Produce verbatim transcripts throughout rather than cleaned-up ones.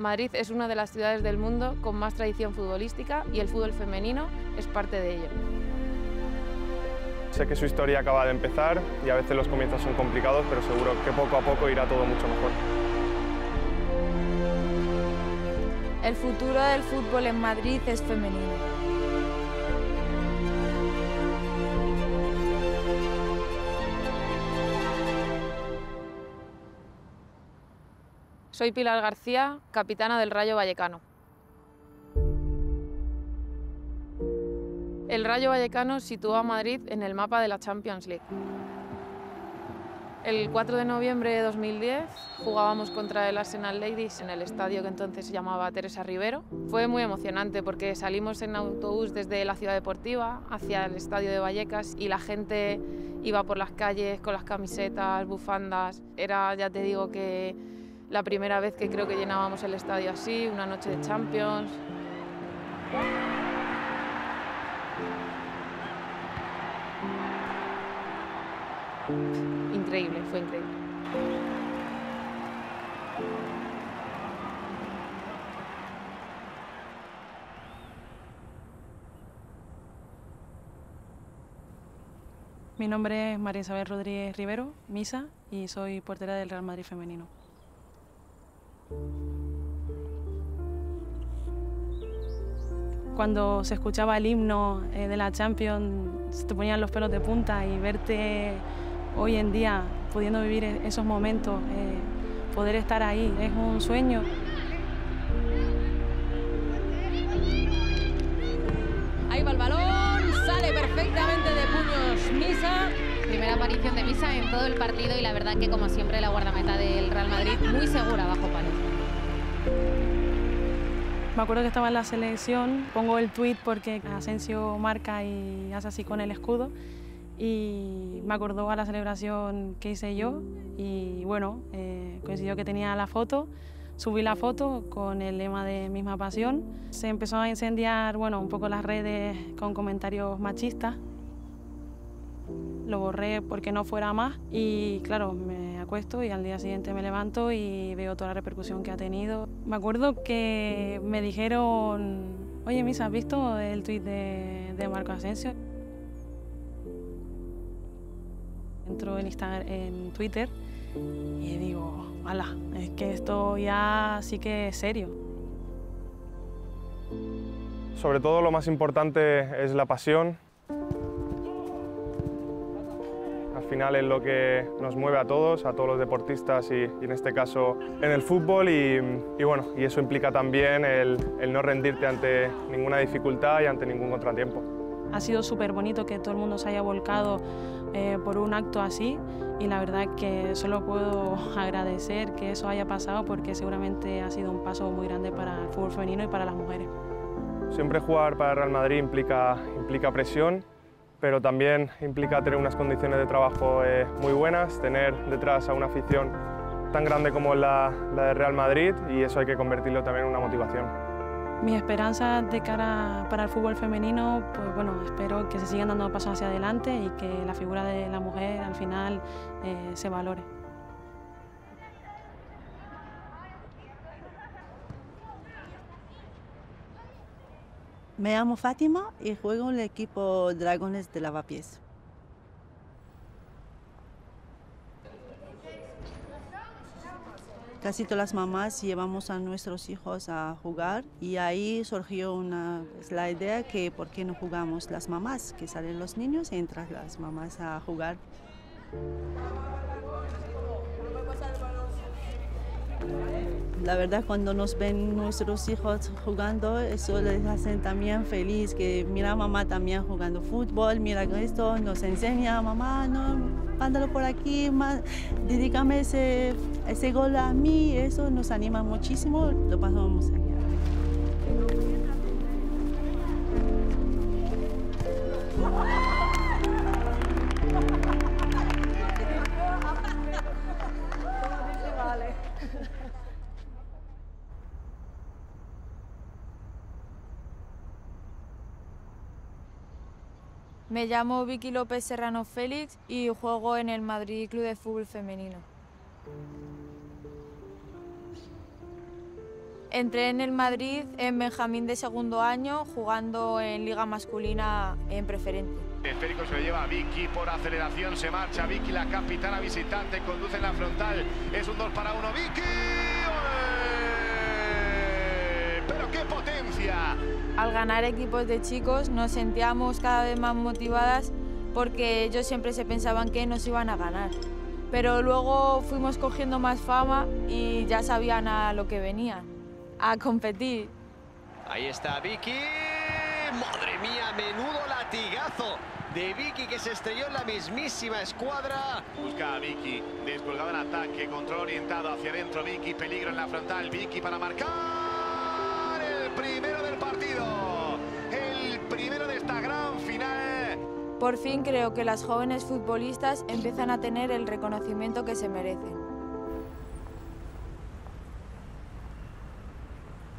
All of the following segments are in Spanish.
Madrid es una de las ciudades del mundo con más tradición futbolística y el fútbol femenino es parte de ello. Sé que su historia acaba de empezar y a veces los comienzos son complicados, pero seguro que poco a poco irá todo mucho mejor. El futuro del fútbol en Madrid es femenino. Soy Pilar García, capitana del Rayo Vallecano. El Rayo Vallecano situó a Madrid en el mapa de la Champions League. El cuatro de noviembre de dos mil diez jugábamos contra el Arsenal Ladies en el estadio que entonces se llamaba Teresa Rivero. Fue muy emocionante porque salimos en autobús desde la Ciudad Deportiva hacia el Estadio de Vallecas y la gente iba por las calles con las camisetas, bufandas. Era, ya te digo, que la primera vez que creo que llenábamos el estadio así, una noche de Champions. Increíble, fue increíble. Mi nombre es María Isabel Rodríguez Rivero, Misa, y soy portera del Real Madrid femenino. Cuando se escuchaba el himno de la Champions, se te ponían los pelos de punta y verte hoy en día pudiendo vivir esos momentos, eh, poder estar ahí, es un sueño. Ahí va el balón, sale perfectamente de puños Misa. Primera aparición de Misa en todo el partido y la verdad que, como siempre, la guardameta del Real Madrid muy segura bajo palo. Me acuerdo que estaba en la selección, pongo el tuit porque Asensio marca y hace así con el escudo y me acordó a la celebración que hice yo y bueno, eh, coincidió que tenía la foto, subí la foto con el lema de Misma Pasión. Se empezó a incendiar, bueno, un poco las redes con comentarios machistas. Lo borré porque no fuera más y claro, me acuesto y al día siguiente me levanto y veo toda la repercusión que ha tenido. Me acuerdo que me dijeron, oye Misa, ¿has visto el tuit de, de Marco Asensio? Entro en, Instagram, en Twitter y digo, ala, es que esto ya sí que es serio. Sobre todo lo más importante es la pasión. Al final es lo que nos mueve a todos, a todos los deportistas y, y en este caso en el fútbol y, y bueno, y eso implica también el, el no rendirte ante ninguna dificultad y ante ningún contratiempo. Ha sido súper bonito que todo el mundo se haya volcado eh, por un acto así y la verdad que solo puedo agradecer que eso haya pasado porque seguramente ha sido un paso muy grande para el fútbol femenino y para las mujeres. Siempre jugar para Real Madrid implica, implica presión, pero también implica tener unas condiciones de trabajo eh, muy buenas, tener detrás a una afición tan grande como la, la de Real Madrid y eso hay que convertirlo también en una motivación. Mis esperanzas de cara para el fútbol femenino, pues bueno, espero que se sigan dando pasos hacia adelante y que la figura de la mujer al final eh, se valore. Me llamo Fátima y juego en el equipo Dragones de Lavapiés. Casi todas las mamás llevamos a nuestros hijos a jugar y ahí surgió una, la idea que por qué no jugamos las mamás, que salen los niños y entran las mamás a jugar. La verdad, cuando nos ven nuestros hijos jugando, eso les hace también feliz, que mira mamá también jugando fútbol, mira esto, nos enseña, mamá, no, ándalo por aquí, más, dedícame ese, ese gol a mí, eso nos anima muchísimo, lo pasamos allá. Me llamo Vicky López Serrano Félix y juego en el Madrid Club de Fútbol Femenino. Entré en el Madrid en Benjamín de segundo año, jugando en Liga Masculina en preferente. El esférico se lo lleva a Vicky, por aceleración se marcha Vicky, la capitana visitante, conduce en la frontal, es un dos para uno, Vicky, ¡olé! ¡Pero qué potencia! Al ganar equipos de chicos nos sentíamos cada vez más motivadas porque ellos siempre se pensaban que nos iban a ganar. Pero luego fuimos cogiendo más fama y ya sabían a lo que venían, a competir. Ahí está Vicky. ¡Madre mía! ¡Menudo latigazo de Vicky que se estrelló en la mismísima escuadra! Busca a Vicky, descolgado en ataque, control orientado hacia adentro. Vicky, peligro en la frontal. Vicky para marcar el primero del partido. El primero de esta gran final. Por fin creo que las jóvenes futbolistas empiezan a tener el reconocimiento que se merecen.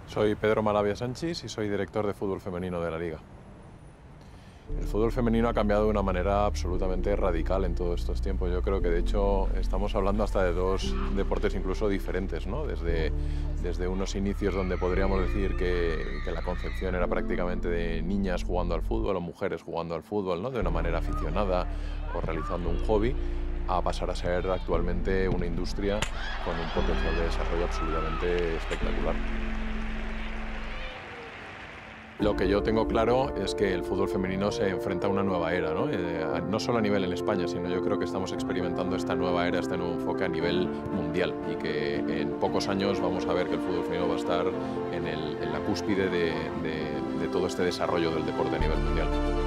Soy Pedro Malavia Sánchez y soy director de fútbol femenino de la Liga. El fútbol femenino ha cambiado de una manera absolutamente radical en todos estos tiempos. Yo creo que, de hecho, estamos hablando hasta de dos deportes incluso diferentes, ¿no? Desde, desde unos inicios donde podríamos decir que, que la concepción era prácticamente de niñas jugando al fútbol o mujeres jugando al fútbol, ¿no? De una manera aficionada o realizando un hobby, a pasar a ser actualmente una industria con un potencial de desarrollo absolutamente espectacular. Lo que yo tengo claro es que el fútbol femenino se enfrenta a una nueva era, ¿no? Eh, no solo a nivel en España, sino yo creo que estamos experimentando esta nueva era, este nuevo enfoque a nivel mundial, y que en pocos años vamos a ver que el fútbol femenino va a estar en, el, en la cúspide de, de, de todo este desarrollo del deporte a nivel mundial.